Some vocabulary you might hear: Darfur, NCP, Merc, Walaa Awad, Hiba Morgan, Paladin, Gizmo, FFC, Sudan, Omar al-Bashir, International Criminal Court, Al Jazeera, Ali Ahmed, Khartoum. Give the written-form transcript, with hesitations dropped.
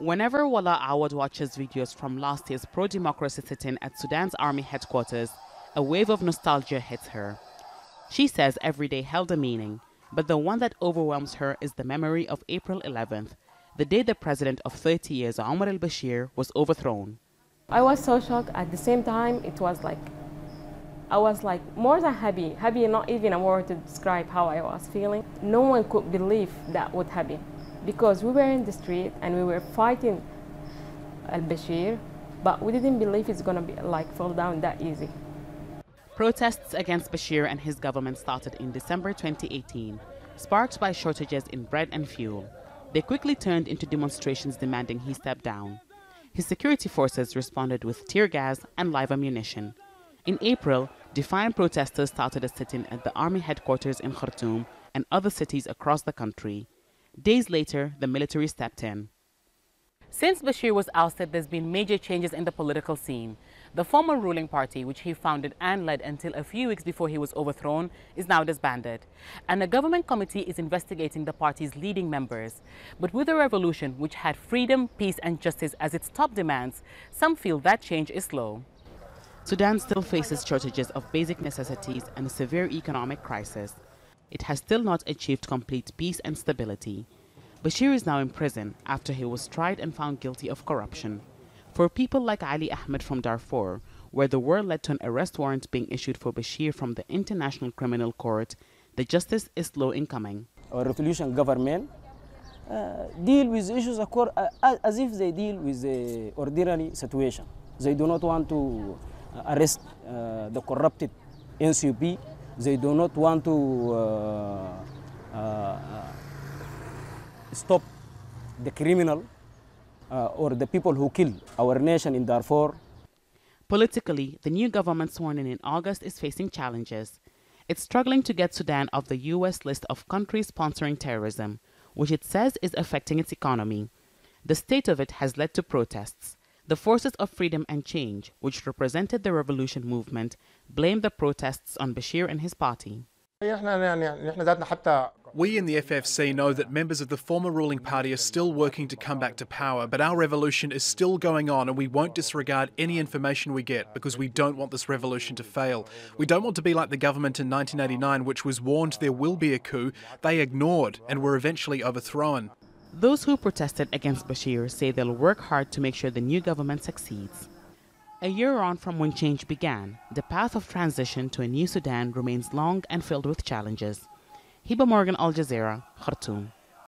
Whenever Walaa Awad watches videos from last year's pro-democracy sit-in at Sudan's army headquarters, a wave of nostalgia hits her. She says every day held a meaning, but the one that overwhelms her is the memory of April 11th, the day the president of 30 years, Omar al-Bashir, was overthrown. I was so shocked. At the same time, it was like, I was like more than happy. Happy, not even a word to describe how I was feeling. No one could believe that would happen, because we were in the street and we were fighting al-Bashir, but we didn't believe it's gonna be like fall down that easy. Protests against Bashir and his government started in December 2018, sparked by shortages in bread and fuel. They quickly turned into demonstrations demanding he step down. His security forces responded with tear gas and live ammunition. In April, defiant protesters started a sit-in at the army headquarters in Khartoum and other cities across the country. Days later, the military stepped in. Since Bashir was ousted, there's been major changes in the political scene. The former ruling party, which he founded and led until a few weeks before he was overthrown, is now disbanded. And a government committee is investigating the party's leading members. But with a revolution which had freedom, peace and justice as its top demands, some feel that change is slow. Sudan still faces shortages of basic necessities and a severe economic crisis. It has still not achieved complete peace and stability. Bashir is now in prison after he was tried and found guilty of corruption. For people like Ali Ahmed from Darfur, where the war led to an arrest warrant being issued for Bashir from the International Criminal Court, the justice is slow in coming. Our revolution government deal with issues as if they deal with the ordinary situation. They do not want to arrest the corrupted NCP. They do not want to stop the criminal or the people who killed our nation in Darfur. Politically, the new government sworn in August is facing challenges. It's struggling to get Sudan off the U.S. list of countries sponsoring terrorism, which it says is affecting its economy. The state of it has led to protests. The Forces of Freedom and Change, which represented the revolution movement, blamed the protests on Bashir and his party. We in the FFC know that members of the former ruling party are still working to come back to power, but our revolution is still going on and we won't disregard any information we get because we don't want this revolution to fail. We don't want to be like the government in 1989, which was warned there will be a coup. They ignored and were eventually overthrown. Those who protested against Bashir say they'll work hard to make sure the new government succeeds. A year on from when change began, the path of transition to a new Sudan remains long and filled with challenges. Hiba Morgan, Al Jazeera, Khartoum.